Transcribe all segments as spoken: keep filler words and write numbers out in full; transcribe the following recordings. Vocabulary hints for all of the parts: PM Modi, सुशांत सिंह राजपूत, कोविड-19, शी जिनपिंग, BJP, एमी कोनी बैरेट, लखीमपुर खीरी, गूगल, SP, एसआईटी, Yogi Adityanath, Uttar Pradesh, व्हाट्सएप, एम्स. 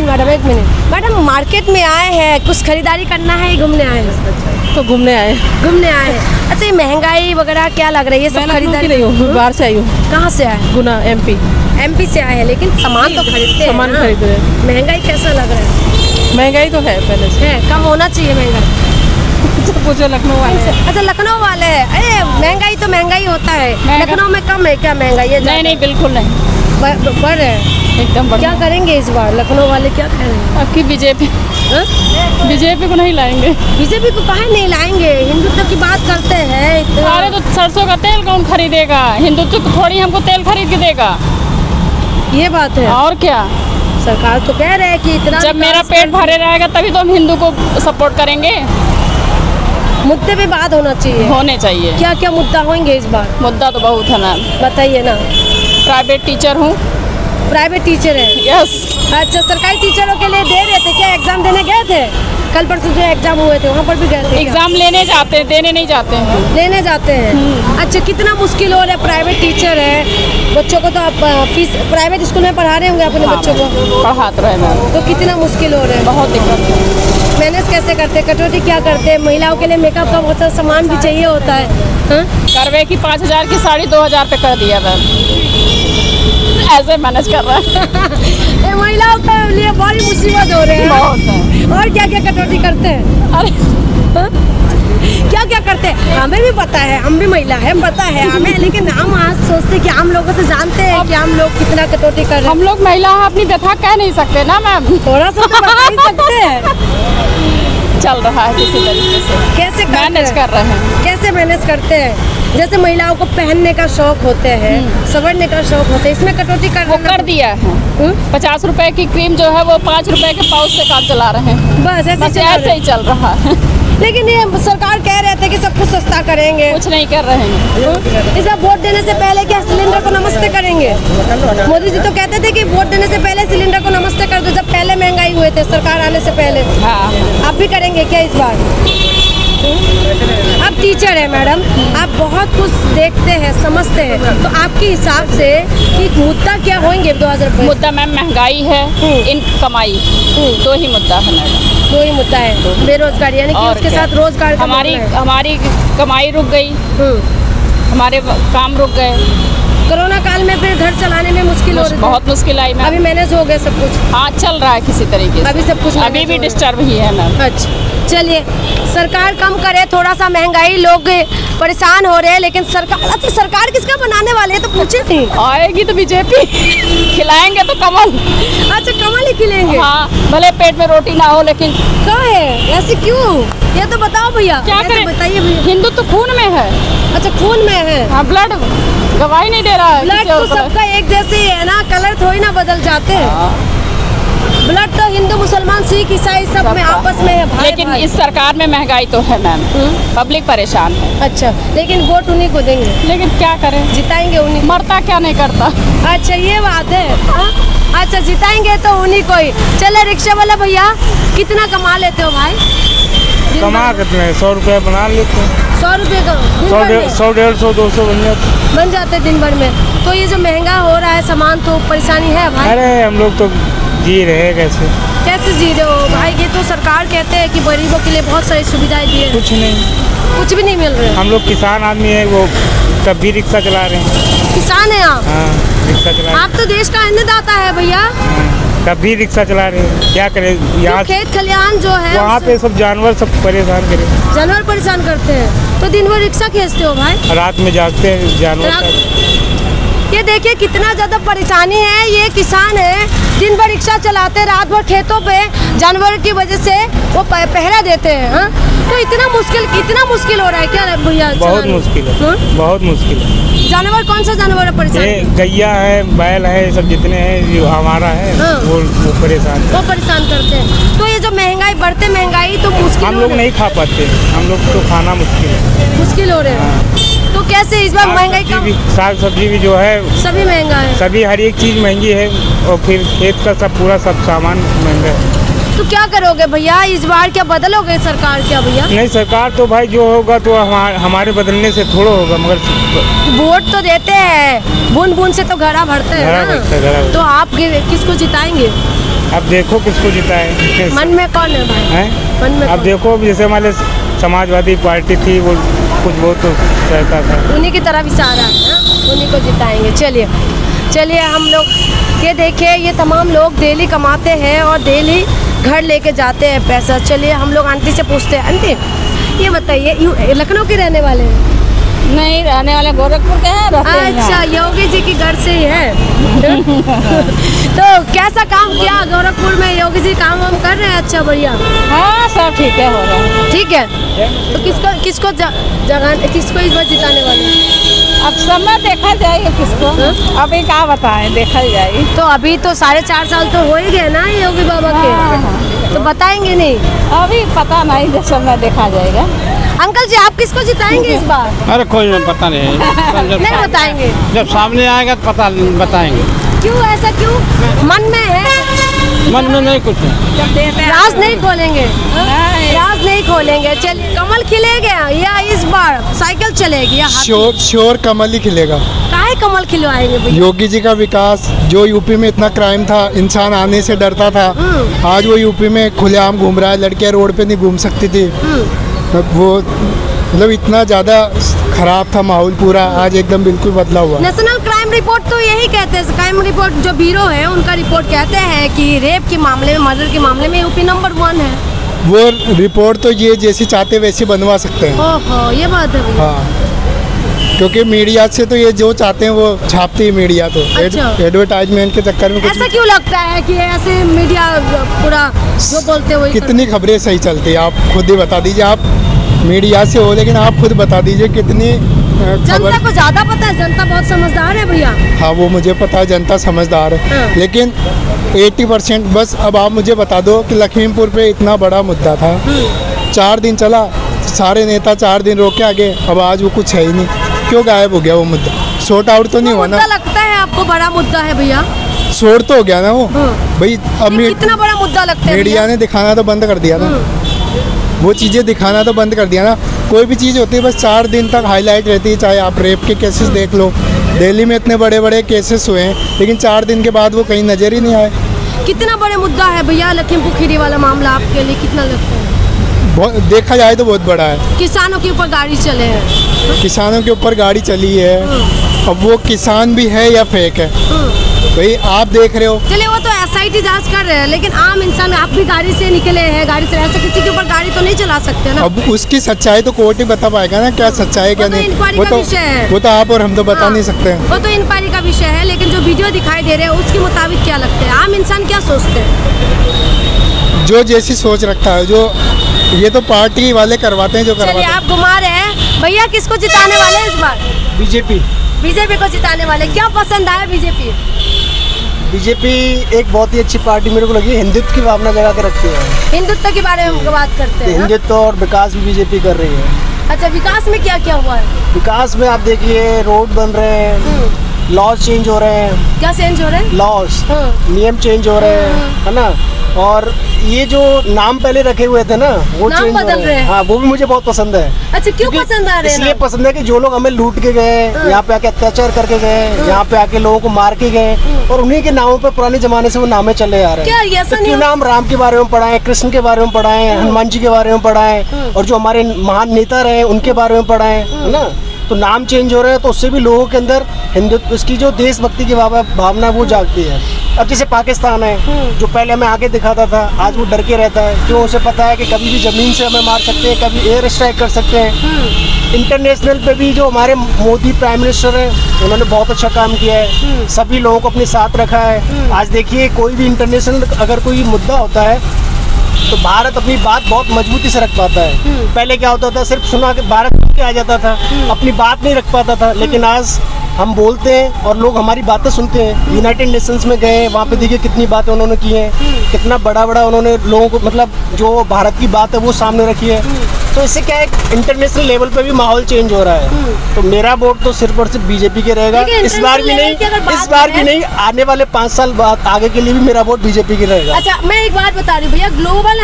Minute madam, एक minute madam, market में आए हैं, कुछ खरीदारी करना है, घूमने आए हैं? तो घूमने आए घूमने आए हैं। अच्छा, ये महंगाई वगैरह क्या लग रही है? सब खरीदारी नहीं हो, बाहर से आई हूँ। कहाँ से आए? गुना, एमपी। एमपी से आए हैं, लेकिन सामान तो खरीदते हैं। सामान खरीद रहे हैं। महंगाई कैसा लग रहा है? महंगाई तो है, पहले से है, कम होना चाहिए महंगाई। पूछो लखनऊ वाले। अच्छा, लखनऊ वाले है। अरे महंगाई तो महंगाई होता है, लखनऊ में कम है क्या महंगाई? है नहीं, नहीं, बिल्कुल नहीं, बढ़ रहा है एकदम। क्या करेंगे इस बार लखनऊ वाले, क्या करेंगे? आपकी बीजेपी, बीजेपी को नहीं लाएंगे। बीजेपी को काहे नहीं लाएंगे? हिंदुत्व की बात करते हैं। अरे तो सरसों का तेल कौन खरीदेगा? हिंदुत्व को थोड़ी हमको तेल खरीद के देगा। ये बात है, और क्या? सरकार तो कह रहे हैं कि इतना जब मेरा पेट भरे रहेगा तभी तो हम हिंदू को सपोर्ट करेंगे। मुद्दे पे बात होना चाहिए, होने चाहिए। क्या क्या मुद्दा होंगे इस बार? मुद्दा तो बहुत है ना, बताइए ना। प्राइवेट टीचर हूँ। प्राइवेट टीचर है? यस। अच्छा, सरकारी टीचरों के लिए दे रहे थे क्या? एग्जाम देने गए थे? कल परसों जो एग्जाम हुए थे वहाँ पर भी गए थे? एग्जाम लेने जाते हैं, देने नहीं जाते हैं। लेने जाते हैं। अच्छा, कितना मुश्किल हो रहा है? प्राइवेट टीचर है, बच्चों को तो आप फीस प्राइवेट स्कूल में पढ़ा रहे होंगे अपने बच्चों को? पढ़ाते रहे मैम। तो कितना मुश्किल हो रहा है? बहुत दिक्कत। मैनेज कैसे करते? कटौती क्या करते? महिलाओं के लिए मेकअप का बहुत सारा सामान भी चाहिए होता है। करवे की पाँच हज़ार की साड़ी दो हज़ार पे कर दिया था, ऐसे मैनेज कर रहा है। महिलाओं के लिए बड़ी मुसीबत हो रही है। और क्या क्या कटौती करते हैं? अरे क्या क्या करते हैं? हमें भी पता है, हम भी महिला है, हम पता है हमें, लेकिन हम आज सोचते कि हम लोगों से जानते हैं कि हम लोग कितना कटौती कर रहे हैं। हम लोग महिला अपनी व्यथा कह नहीं सकते ना मैम, थोड़ा सा तो बता ही सकते हैं। चल रहा है किसी तरीके से, कैसे मैनेज कर रहे हैं, कैसे मैनेज करते हैं? जैसे महिलाओं को पहनने का शौक होते हैं, संवरने का शौक होता है, इसमें कटौती कर वो कर दिया है। पचास रुपए की क्रीम जो है वो पाँच रुपए के पाउच से काम चला रहे हैं। बस ऐसे ऐसे ही चल रहा है। लेकिन ये सरकार कह रहे थे कि सब कुछ सस्ता करेंगे, कुछ नहीं कर रहे हैं। इस बार वोट देने से पहले क्या सिलेंडर को नमस्ते करेंगे? मोदी जी तो कहते थे कि वोट देने से पहले सिलेंडर को नमस्ते कर दो, जब पहले महंगाई हुए थे सरकार आने से पहले। हाँ, आप भी करेंगे क्या इस बार? आप टीचर है मैडम, आप बहुत कुछ देखते हैं, समझते हैं, तो आपके हिसाब से कि मुद्दा क्या होंगे दो हज़ार? मुद्दा मैम महंगाई है, इन कमाई, दो ही मुद्दा है मैडम, दो ही मुद्दा है। बेरोजगारी, यानी कि उसके साथ रोजगार, हमारी हमारी कमाई रुक गई, हमारे काम रुक गए। कोरोना काल में फिर घर चलाने में मुश्किल हो रही, बहुत मुश्किल आई मैम। अभी मैनेज हो गया सब कुछ? हाँ, चल रहा है किसी तरीके से, अभी सब कुछ, अभी भी डिस्टर्ब ही है मैम। अच्छा, चलिए, सरकार कम करे थोड़ा सा महंगाई, लोग परेशान हो रहे हैं। लेकिन सरकार, अच्छा सरकार किसका बनाने वाले है तो पूछे थी? आएगी तो बीजेपी, खिलाएंगे तो कमल। अच्छा, कमल ही खिलेंगे? हाँ, भले पेट में रोटी ना हो, लेकिन क्या है ऐसे क्यों? ये तो बताओ भैया, क्या करें? बताइए भैया, हिंदू तो खून में है। अच्छा, खून में है? हाँ, ब्लड गवाही नहीं दे रहा है। ब्लड तो सबका एक जैसे ही है ना, कलर थोड़ी ना बदल जाते हैं। ब्लड तो हिंदू, मुसलमान, सिख, ईसाई सब में आपस में है भाई। लेकिन भाई। इस सरकार में महंगाई तो है मैम, पब्लिक परेशान है। अच्छा, लेकिन वोट उन्हीं को देंगे, लेकिन क्या करें, जिताएंगे उन्हीं। मरता क्या नहीं करता। अच्छा, ये बात है। अच्छा, जिताएंगे तो उन्हीं को ही। चले, रिक्शा वाला भैया, कितना कमा लेते हो भाई? कमा कितने? सौ रुपया बना लेते हैं। सौ रुपये का सौ डेढ़ सौ दो सौ बन जाते बन जाते दिन भर में। तो ये जो महंगा हो रहा है सामान, तो परेशानी है भाई। अरे हम लोग तो जी रहे, कैसे कैसे जी रहे हो भाई? ये तो सरकार कहते हैं कि गरीबों के लिए बहुत सारी सुविधाएं दी है, कुछ नहीं, कुछ भी नहीं मिल रहा है। हम लोग किसान आदमी है, वो तब भी रिक्शा चला रहे हैं। किसान है आप? हाँ, रिक्शा चला। आप तो देश का अन्नदाता है भैया, तब भी रिक्शा चला रहे हैं, क्या करें? यहाँ तो खेत खलिहान जो है, वहाँ पे सब जानवर सब परेशान करे, जानवर परेशान करते हैं, तो दिन भर रिक्शा खींचते हो भाई, रात में जागते हैं जानवर। ये देखिए कितना ज़्यादा परेशानी है। ये किसान है, दिन भर रिक्शा चलाते, रात भर खेतों पे जानवर की वजह से वो पहरा देते हैं। हाँ, तो इतना मुश्किल, कितना मुश्किल हो रहा है क्या भैया? बहुत मुश्किल है। हा? बहुत मुश्किल है। जानवर कौन सा जानवर है परेशान? गैया है, बैल है, सब जितने हैं जो हमारा है। हाँ? वो, वो परेशान वो परेशान करते हैं। तो ये जो महंगाई, बढ़ते महंगाई, तो मुश्किल हम लोग नहीं खा पाते, हम लोग तो खाना मुश्किल है, मुश्किल हो रहे हैं। तो कैसे इस बार महंगाई का? साग सब्जी भी जो है सभी महंगा है, सभी हर एक चीज़ महंगी है, और फिर खेत का सब पूरा सब सामान महंगा है। तो क्या करोगे भैया इस बार, क्या बदलोगे सरकार? क्या भैया? नहीं, सरकार तो भाई जो होगा तो हमारे हमारे बदलने से थोड़ा होगा, मगर वोट तो देते हैं, बूंद बूंद से तो घड़ा भरते हैं ना। तो आप किसको जिताएंगे? अब देखो किसको जिता है, मन में कौन है भाई है? मन में अब देखो, जैसे हमारे समाजवादी पार्टी थी वो कुछ बहुत रहता था, उन्हीं की तरफ इशारा है, उन्हीं को जिताएंगे। चलिए चलिए हम लोग ये देखिए, ये तमाम लोग डेली कमाते हैं और डेली घर लेके जाते हैं पैसा। चलिए हम लोग आंटी से पूछते हैं। आंटी ये बताइए, लखनऊ के रहने वाले हैं? नहीं, रहने वाले गोरखपुर के हैं। अच्छा, योगी जी के घर से ही है। तो कैसा काम किया गोरखपुर में योगी जी? काम वाम कर रहे हैं? अच्छा, बढ़िया। हाँ, सब ठीक है, हो रहा है। ठीक है, तो किसको किसको जगह किसको इस बार जिताने वाले हैं? अब समय देखा जाएगा किसको, अभी क्या बताएं, देखा जाएगी। तो अभी तो साढ़े चार साल तो हो ही गए ना योगी बाबा के, तो बताएंगे नहीं अभी? पता नहीं, जब समय देखा जाएगा। अंकल जी, आप किसको जिताएंगे इस बार? अरे कोई नहीं, पता नहीं, जब नहीं बताएंगे, जब सामने आएगा तो पता बताएंगे। क्यों ऐसा, क्यों मन में है? मन में नहीं कुछ है। राज नहीं खोलेंगे, राज नहीं खोलेंगे। चल, कमल खिलेगा या इस बार साइकिल चलेगी? श्योर श्योर कमल ही खिलेगा। काहे कमल खिलवाएंगे? योगी जी का विकास, जो यूपी में इतना क्राइम था, इंसान आने से डरता था, आज वो यूपी में खुलेआम घूम रहा है, लड़कियाँ रोड पे नहीं घूम सकती थी, वो मतलब इतना ज़्यादा खराब था माहौल पूरा, आज एकदम बिल्कुल बदला हुआ। नेशनल क्राइम रिपोर्ट तो यही कहते हैं, क्राइम रिपोर्ट जो ब्यूरो है उनका रिपोर्ट कहते हैं कि रेप के मामले में, मर्डर के मामले में यूपी नंबर वन है। वो रिपोर्ट तो ये जैसी चाहते वैसी बनवा सकते हैं। ओहो, ये बात है। हाँ, क्योंकि मीडिया से तो ये जो चाहते हैं वो छापती है मीडिया, तो अच्छा। एडवर्टाइजमेंट के चक्कर में ऐसा क्यों लगता है कि ऐसे मीडिया पूरा जो बोलते हुए? कितनी खबरें सही चलती है, आप खुद ही बता दीजिए। आप मीडिया से हो, लेकिन आप खुद बता दीजिए कितनी जनता को ज़्यादा पता है। जनता बहुत समझदार है भैया। हाँ, वो मुझे पता है, जनता समझदार है, हाँ। लेकिन अस्सी परसेंट बस। अब आप मुझे बता दो कि लखीमपुर पे इतना बड़ा मुद्दा था, चार दिन चला, सारे नेता चार दिन रोके आगे, अब आज वो कुछ है ही नहीं, क्यों गायब हो गया वो मुद्दा? शॉर्ट आउट तो नहीं हुआ ना? लगता है आपको बड़ा मुद्दा है भैया? शॉर्ट तो हो गया ना वो भाई। अब इतना बड़ा मुद्दा लगता है, मीडिया ने दिखाना तो बंद कर दिया ना, वो चीज़ें दिखाना तो बंद कर दिया ना। कोई भी चीज़ होती है बस चार दिन तक हाईलाइट रहती है, चाहे आप रेप के केसेस देख लो, दिल्ली में इतने बड़े बड़े केसेस हुए हैं, लेकिन चार दिन के बाद वो कहीं नज़र ही नहीं आए। कितना बड़ा मुद्दा है भैया लखीमपुर खीरी वाला मामला, आपके लिए कितना लगता है? बहुत, देखा जाए तो बहुत बड़ा है। किसानों के ऊपर गाड़ी चले है, किसानों के ऊपर गाड़ी चली है, अब वो किसान भी है या फेक है भाई, आप देख रहे हो। चलिए, वो तो एसआईटी जांच कर रहे हैं, लेकिन आम इंसान, आप भी गाड़ी से निकले हैं, गाड़ी से ऐसे किसी के ऊपर गाड़ी तो नहीं चला सकते ना। अब उसकी सच्चाई तो कोर्ट ही बता पाएगा ना, क्या सच्चाई है क्या नहीं, वो तो वो तो आप और हम तो बता हाँ, नहीं सकते हैं। वो तो इंक्वायरी का विषय है, लेकिन जो वीडियो दिखाई दे रहे हैं उसके मुताबिक क्या लगता है आम इंसान क्या सोचते हैं? जो जैसी सोच रखता है, जो ये तो पार्टी वाले करवाते हैं, जो करवाते हैं। आप घुमा रहे हैं भैया, किसको जिताने वाले इस बार? बीजेपी। बीजेपी को जिताने वाले, क्या पसंद आया बीजेपी? बीजेपी एक बहुत ही अच्छी पार्टी मेरे को लगी, हिंदुत्व की भावना जगा के रखती है। हिंदुत्व के बारे में बात करते हैं, हिंदुत्व और विकास भी बीजेपी कर रही है। अच्छा, विकास में क्या क्या हुआ है? विकास में आप देखिए, रोड बन रहे हैं, लॉज चेंज हो रहे हैं। क्या चेंज हो रहे हैं? लॉज, नियम चेंज हो रहे हैं, है ना। और ये जो नाम पहले रखे हुए थे ना, वो नाम बदल रहे हैं। हाँ, वो भी मुझे बहुत पसंद है। अच्छा, क्यों पसंद आ रहे हैं? इसलिए पसंद है कि जो लोग हमें लूट के गए, यहाँ पे आके अत्याचार करके गए, यहाँ पे आके लोगों को मार के गए, और उन्हीं के नामों पे पुराने जमाने से वो नामे चले आ रहे हैं। तो क्यों नाम राम के बारे में पढ़ाएं, कृष्ण के बारे में पढ़ाएं, हनुमान जी के बारे में पढ़ाएं, और जो हमारे महान नेता रहे उनके बारे में पढ़ाएं, है ना। तो नाम चेंज हो रहे हैं, तो उससे भी लोगों के अंदर हिंदुत्व, उसकी जो देशभक्ति की भावना वो जागती है। अब जैसे पाकिस्तान है, जो पहले हमें आगे दिखाता था, आज वो डर के रहता है, क्यों? उसे पता है कि कभी भी ज़मीन से हमें मार सकते हैं, कभी एयर स्ट्राइक कर सकते हैं। इंटरनेशनल पे भी जो हमारे मोदी प्राइम मिनिस्टर हैं, उन्होंने बहुत अच्छा काम किया है, सभी लोगों को अपने साथ रखा है। आज देखिए, कोई भी इंटरनेशनल अगर कोई मुद्दा होता है तो भारत अपनी बात बहुत मजबूती से रख पाता है। पहले क्या होता था, सिर्फ सुना के भारत के आ जाता था, अपनी बात नहीं रख पाता था। लेकिन आज हम बोलते हैं और लोग हमारी बातें सुनते हैं। यूनाइटेड नेशंस में गए, वहाँ पे देखिए कितनी बातें उन्होंने की हैं, कितना बड़ा बड़ा उन्होंने लोगों को, मतलब जो भारत की बात है वो सामने रखी है। तो इससे क्या है, इंटरनेशनल लेवल पे भी माहौल चेंज हो रहा है। तो मेरा वोट तो सिर्फ और सिर्फ बीजेपी के रहेगा, इस बार भी नहीं, इस बार भी नहीं, आने वाले पाँच साल बाद आगे के लिए भी मेरा वोट बीजेपी के रहेगा। अच्छा, मैं एक बात बता रही हूँ भैया, ग्लोबल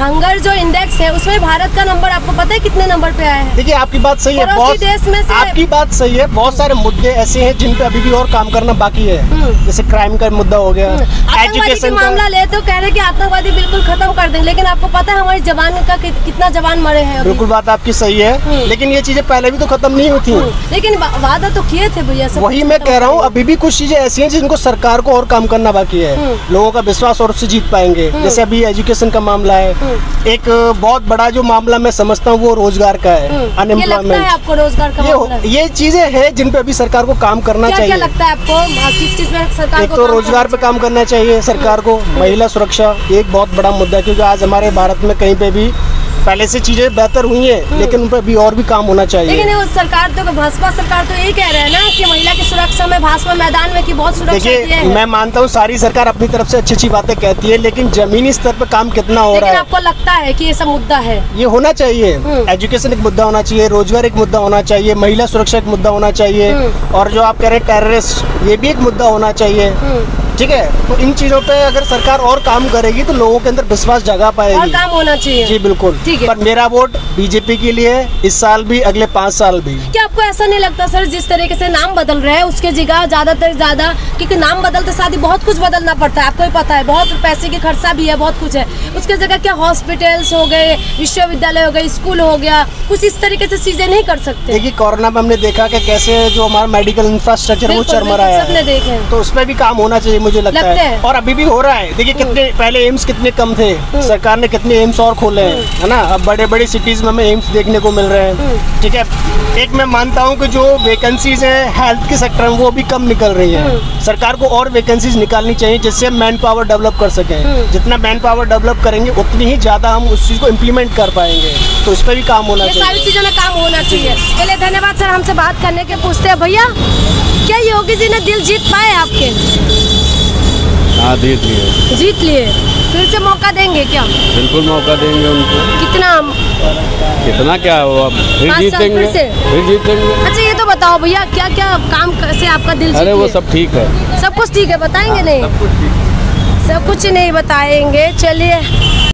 हंगर जो इंडेक्स है उसमें भारत का नंबर आपको पता है कितने नंबर पे आया है? देखिए, आपकी बात सही है, आपकी बात सही है, बहुत सारे मुद्दे ऐसे हैं जिन पे अभी भी और काम करना बाकी है, जैसे क्राइम का मुद्दा हो गया, एजुकेशन मामला ले तो कह रहे कि आतंकवादी बिल्कुल खत्म कर देंगे, लेकिन आपको पता है हमारे जवान का कितना जवान मरे हैं? बिल्कुल बात आपकी सही है, लेकिन ये चीजें पहले भी तो खत्म नहीं हुई थी, लेकिन वादा तो किए थे भैया। वही मैं कह रहा हूँ, अभी भी कुछ चीजें ऐसी है जिनको सरकार को और काम करना बाकी है, लोगों का विश्वास और उससे जीत पाएंगे। जैसे अभी एजुकेशन का मामला है, एक बहुत बड़ा जो मामला मैं समझता हूँ वो रोजगार का है, अनएम्प्लॉयमेंट। आपको रोजगार का मामला, ये चीजें हैं जिन पे अभी सरकार को काम करना चाहिए। क्या लगता है आपको किस चीज में सरकार को? एक तो रोजगार पे काम करना चाहिए सरकार को, महिला सुरक्षा एक बहुत बड़ा मुद्दा है, क्योंकि आज हमारे भारत में कहीं पे भी पहले से चीजें बेहतर हुई हैं, लेकिन उन पर भी और भी काम होना चाहिए। लेकिन सरकार तो, भाजपा सरकार तो यही कह रहे हैं ना कि महिला की सुरक्षा में, भाजपा मैदान में कि बहुत सुरक्षा है। मैं मानता हूँ सारी सरकार अपनी तरफ से अच्छी अच्छी बातें कहती है, लेकिन जमीनी स्तर पर काम कितना हो रहा है? आपको लगता है कि ये सब मुद्दा है, ये होना चाहिए, एजुकेशन एक मुद्दा होना चाहिए, रोजगार एक मुद्दा होना चाहिए, महिला सुरक्षा एक मुद्दा होना चाहिए, और जो आप कह रहे हैं टेररिस्ट, ये भी एक मुद्दा होना चाहिए, ठीक है? तो इन चीजों पे अगर सरकार और काम करेगी तो लोगों के अंदर विश्वास जगा पाएगी, और काम होना चाहिए। जी बिल्कुल, ठीक है। पर मेरा वोट बीजेपी के लिए इस साल भी, अगले पाँच साल भी। क्या आपको ऐसा नहीं लगता सर, जिस तरीके से नाम बदल रहे हैं उसके जगह ज्यादातर ज्यादा, क्योंकि नाम बदलते साथ ही बहुत कुछ बदलना पड़ता है, आपको ही पता है, बहुत पैसे की खर्चा भी है, बहुत कुछ है, उसके जगह क्या हॉस्पिटल्स हो गए, विश्वविद्यालय हो गए, स्कूल हो गया, कुछ इस तरीके से चीजें नहीं कर सकते? देखिए, कोरोना में हमने देखा कि कैसे जो हमारा मेडिकल इंफ्रास्ट्रक्चर वो चरमराया है, तो उसमें भी काम होना चाहिए मुझे लगता, लगता है।, है और अभी भी हो रहा है। देखिए, कितने पहले एम्स कितने कम थे, सरकार ने कितने एम्स और खोले हैं, है ना? अब बड़े बड़े सिटीज में हमें एम्स देखने को मिल रहे हैं, ठीक है? एक मैं मानता हूँ कि जो वैकेंसीज हैं हेल्थ के सेक्टर में वो भी कम निकल रही है, सरकार को और वैकेंसीज निकालनी चाहिए जिससे हम मैन पावर डेवलप कर सकें। जितना मैन पावर डेवलप करेंगे उतनी ही ज्यादा हम उस चीज को इम्प्लीमेंट कर पाएंगे, तो इस पर भी काम होना चाहिए, सारी चीजों में काम होना चाहिए। चलिए, धन्यवाद सर हमसे बात करने के। पूछते हैं भैया, क्या योगी जी ने दिल जीत पाए आपके? हाँ, जीत लिए, जीत लिए फिर से मौका देंगे क्या? बिल्कुल मौका देंगे उनको। कितना कितना क्या हो, अब फिर जीतेंगे, फिर जीतेंगे। अच्छा, ये तो बताओ भैया, क्या क्या काम से आपका दिल? अरे वो सब ठीक है, सब कुछ ठीक है, बताएंगे? नहीं, सब कुछ नहीं बताएंगे। चलिए।